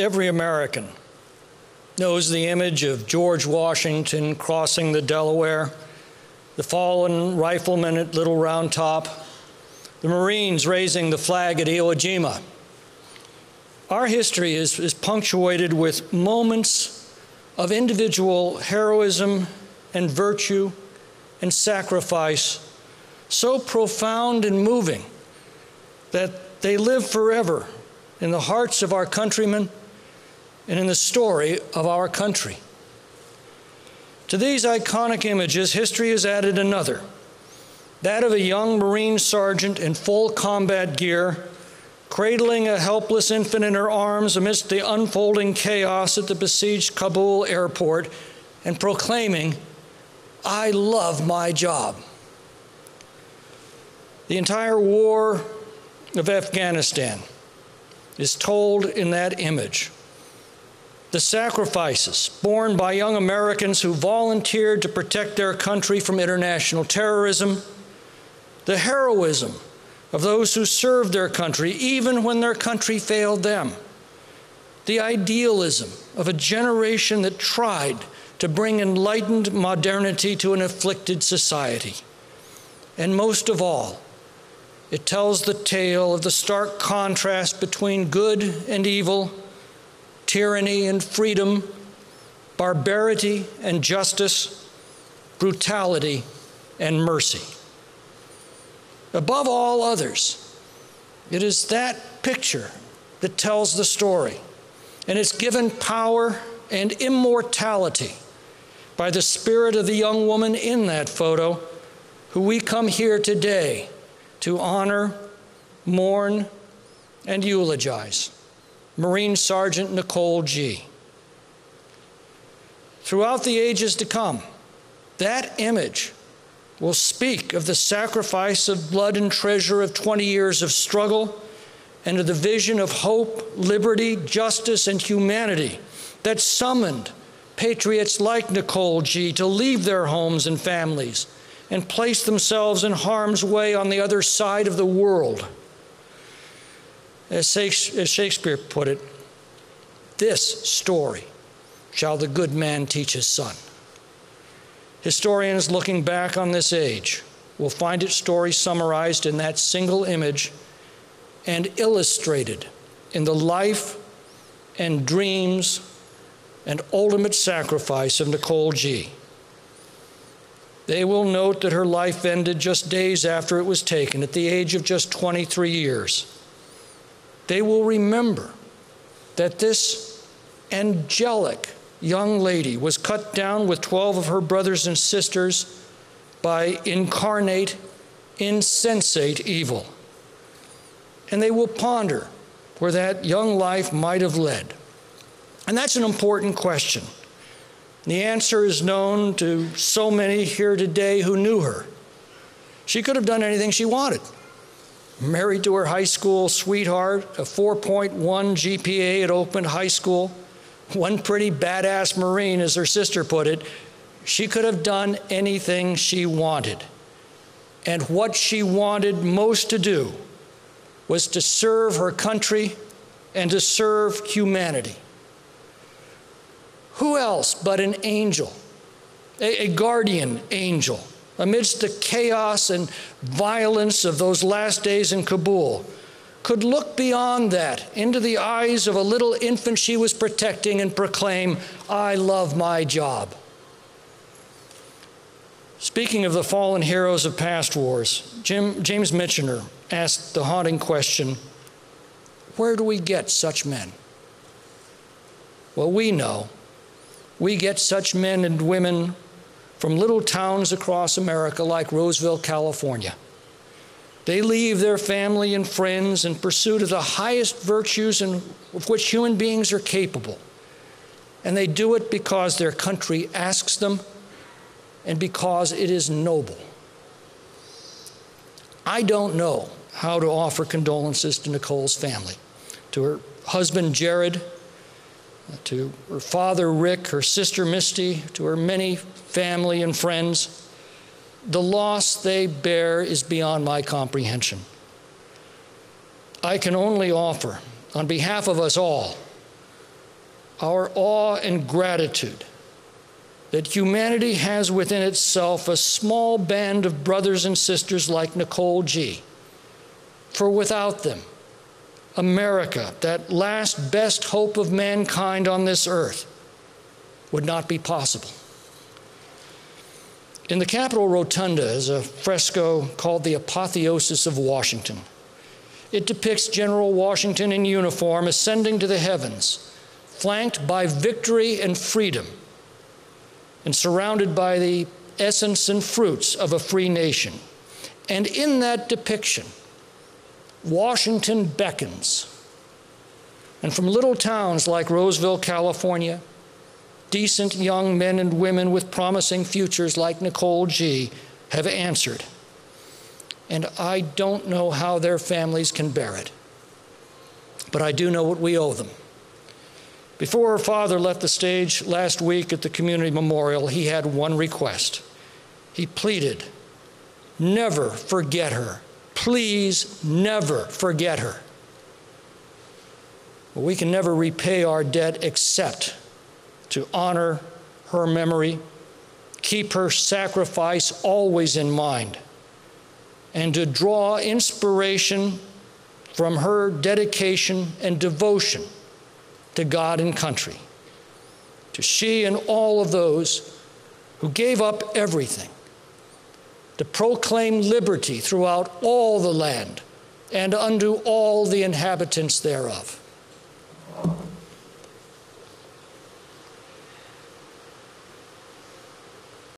Every American knows the image of George Washington crossing the Delaware, the fallen riflemen at Little Round Top, the Marines raising the flag at Iwo Jima. Our history is punctuated with moments of individual heroism and virtue and sacrifice so profound and moving that they live forever in the hearts of our countrymen and in the story of our country. To these iconic images, history has added another, that of a young Marine sergeant in full combat gear, cradling a helpless infant in her arms amidst the unfolding chaos at the besieged Kabul airport and proclaiming, "I love my job." The entire war of Afghanistan is told in that image. The sacrifices borne by young Americans who volunteered to protect their country from international terrorism, the heroism of those who served their country even when their country failed them, the idealism of a generation that tried to bring enlightened modernity to an afflicted society. And most of all, it tells the tale of the stark contrast between good and evil, tyranny and freedom, barbarity and justice, brutality and mercy. Above all others, it is that picture that tells the story, and it's given power and immortality by the spirit of the young woman in that photo, who we come here today to honor, mourn, and eulogize. Marine Sergeant Nicole Gee. Throughout the ages to come, that image will speak of the sacrifice of blood and treasure of 20 years of struggle and of the vision of hope, liberty, justice, and humanity that summoned patriots like Nicole Gee to leave their homes and families and place themselves in harm's way on the other side of the world. As Shakespeare put it, "This story shall the good man teach his son." Historians looking back on this age will find its story summarized in that single image and illustrated in the life and dreams and ultimate sacrifice of Nicole Gee. They will note that her life ended just days after it was taken, at the age of just 23 years. They will remember that this angelic young lady was cut down with 12 of her brothers and sisters by incarnate, insensate evil. And they will ponder where that young life might have led. And that's an important question. The answer is known to so many here today who knew her. She could have done anything she wanted. Married to her high school sweetheart, a 4.1 GPA at Oakland High School, one pretty badass Marine, as her sister put it, she could have done anything she wanted. And what she wanted most to do was to serve her country and to serve humanity. Who else but an angel, a guardian angel, amidst the chaos and violence of those last days in Kabul, could look beyond that into the eyes of a little infant she was protecting and proclaim, "I love my job." Speaking of the fallen heroes of past wars, James Michener asked the haunting question, where do we get such men? Well, we know we get such men and women from little towns across America like Roseville, California. They leave their family and friends in pursuit of the highest virtues of which human beings are capable. And they do it because their country asks them and because it is noble. I don't know how to offer condolences to Nicole's family, to her husband, Jared, to her father, Rick, her sister, Misty, to her many family and friends. The loss they bear is beyond my comprehension. I can only offer, on behalf of us all, our awe and gratitude that humanity has within itself a small band of brothers and sisters like Nicole Gee. For without them, America, that last best hope of mankind on this earth, would not be possible. In the Capitol Rotunda is a fresco called the Apotheosis of Washington. It depicts General Washington in uniform ascending to the heavens, flanked by victory and freedom, and surrounded by the essence and fruits of a free nation. And in that depiction, Washington beckons. And from little towns like Roseville, California, decent young men and women with promising futures like Nicole Gee have answered. And I don't know how their families can bear it, but I do know what we owe them. Before her father left the stage last week at the community memorial, he had one request. He pleaded, never forget her. Please never forget her. But we can never repay our debt except to honor her memory, keep her sacrifice always in mind, and to draw inspiration from her dedication and devotion to God and country, to she and all of those who gave up everything to proclaim liberty throughout all the land and unto all the inhabitants thereof.